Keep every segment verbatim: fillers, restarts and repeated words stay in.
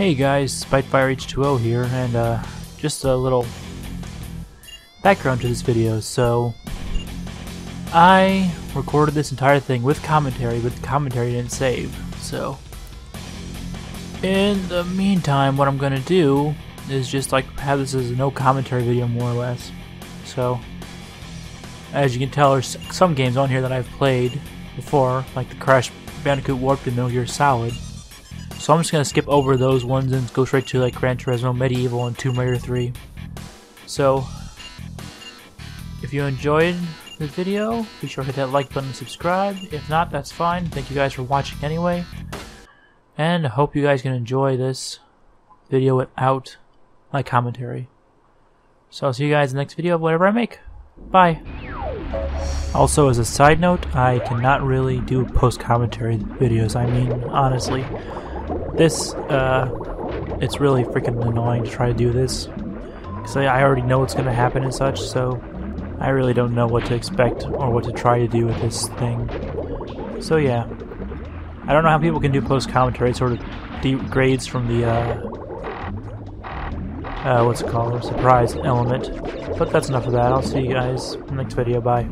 Hey guys, SpiteFireH two O here, and uh, just a little background to this video. So, I recorded this entire thing with commentary, but the commentary didn't save. So, in the meantime, what I'm going to do is just like have this as a no commentary video, more or less. So, as you can tell, there's some games on here that I've played before, like the Crash Bandicoot Warped and Metal Gear Solid. So I'm just going to skip over those ones and go straight to like Gran Turismo, MediEvil, and Tomb Raider three. So, if you enjoyed the video, be sure to hit that like button and subscribe. If not, that's fine. Thank you guys for watching anyway. And I hope you guys can enjoy this video without my commentary. So I'll see you guys in the next video of whatever I make. Bye! Also, as a side note, I cannot really do post-commentary videos. I mean, honestly. This, uh, it's really freaking annoying to try to do this, because I already know what's going to happen and such, so I really don't know what to expect or what to try to do with this thing. So yeah, I don't know how people can do post-commentary. It sort of degrades from the, uh, uh, what's it called, surprise element. But that's enough of that. I'll see you guys in the next video. Bye.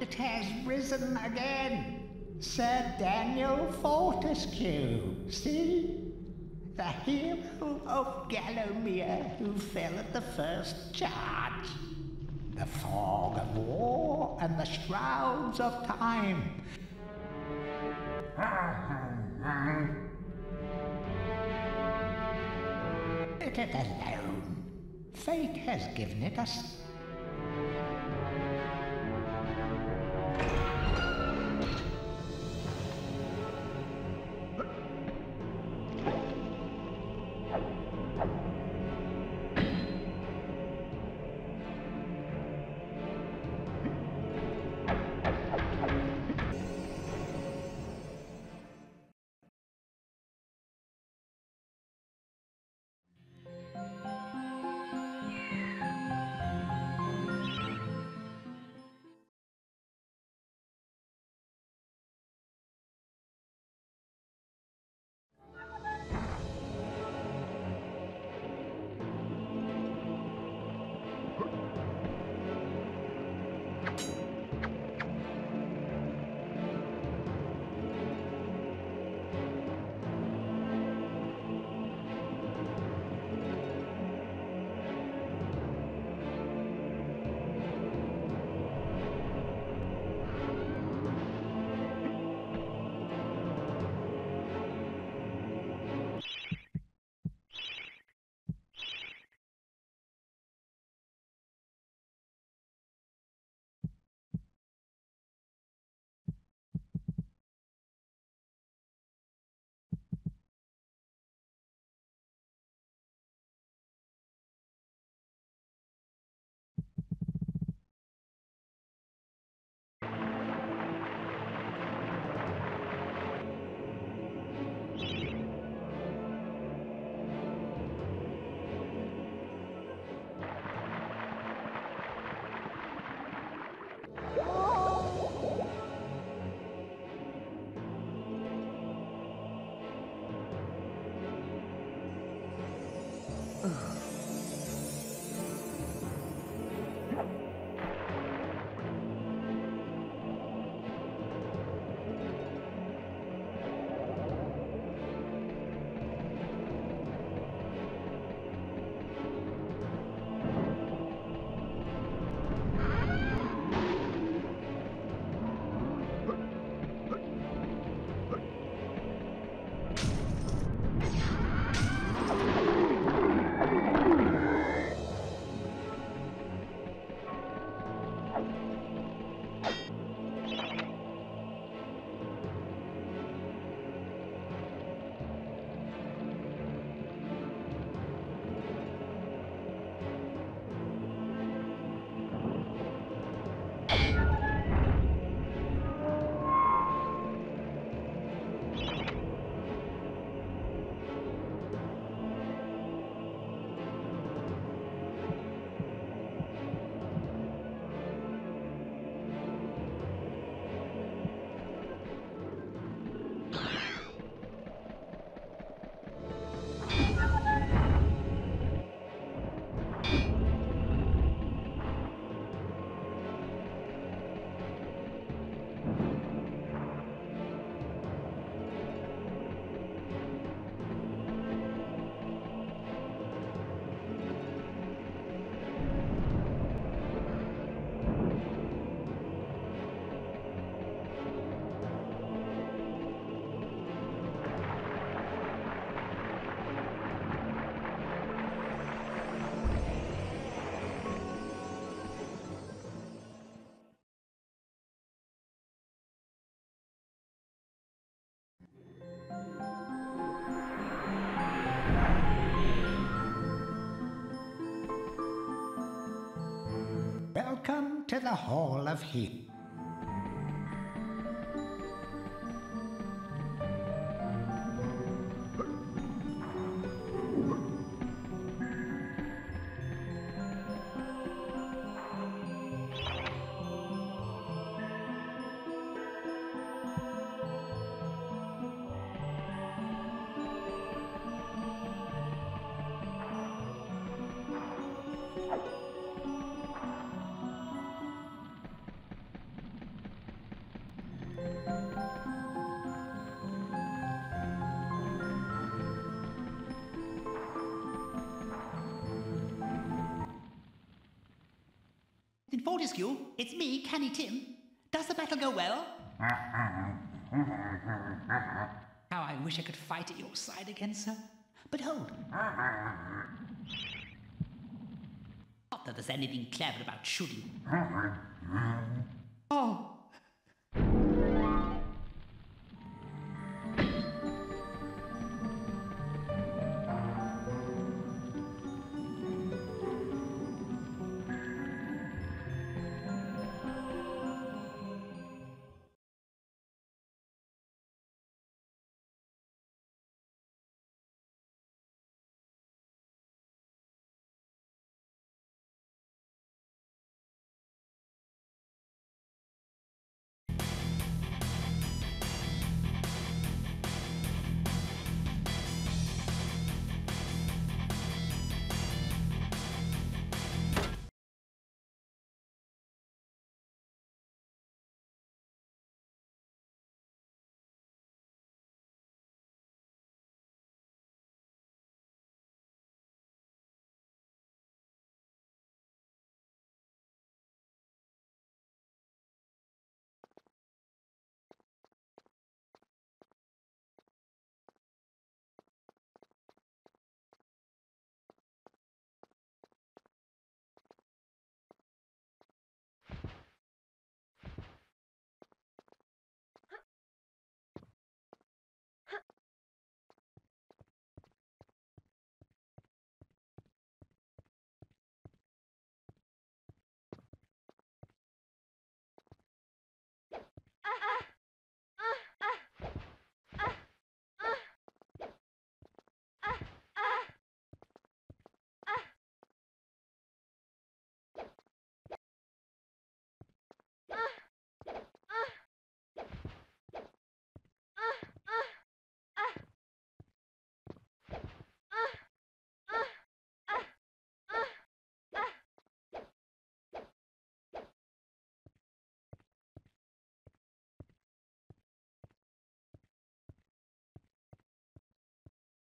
It has risen again. Sir Daniel Fortescue, see? The hero of Gallowmere who fell at the first charge. The fog of war and the shrouds of time. Let it alone. Fate has given it us. Welcome to the Hall of Heat. Fortescue, it's me, Canny Tim. Does the battle go well? How I wish I could fight at your side again, sir. But hold. Not that there's anything clever about shooting. Oh,